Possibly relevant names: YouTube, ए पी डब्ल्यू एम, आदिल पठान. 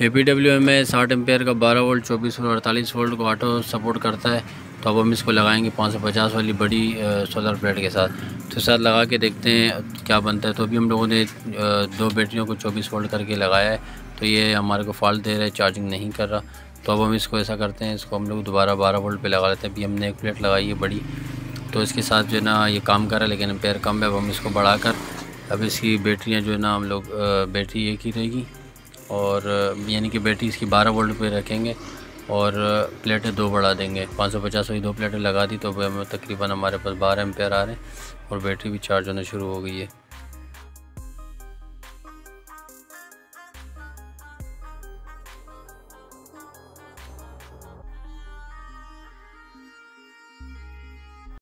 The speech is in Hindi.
ए पी डब्ल्यू एम में 60 एम्पेयर का 12 वोल्ट 24 वोल्ट 48 वोल्ट को ऑटो सपोर्ट करता है। तो अब हम इसको लगाएंगे 550 वाली बड़ी सोलर प्लेट के साथ। तो साथ लगा के देखते हैं क्या बनता है। तो अभी हम लोगों ने दो बैटरियों को 24 वोल्ट करके लगाया है, तो ये हमारे को फॉल्ट दे रहा है, चार्जिंग नहीं कर रहा। तो अब हम इसको ऐसा करते हैं, इसको हम लोग दोबारा 12 वोल्ट पे लगा लेते हैं। अभी हमने एक प्लेट लगाई है बड़ी, तो इसके साथ जो है ना ये काम कर रहा है, लेकिन एम्पेयर कम है। अब हम इसको बढ़ाकर अब इसकी बैटरियाँ जो है ना हम लोग बैटरी एक ही रहेगी, और यानी कि बैटरी इसकी 12 वोल्ट पे रखेंगे और प्लेटें दो बढ़ा देंगे। 550 वाली दो प्लेटें लगा दी, तो अब तकरीबन हमारे पास 12 एम्पेयर आ रहे हैं और बैटरी भी चार्ज होना शुरू हो गई है।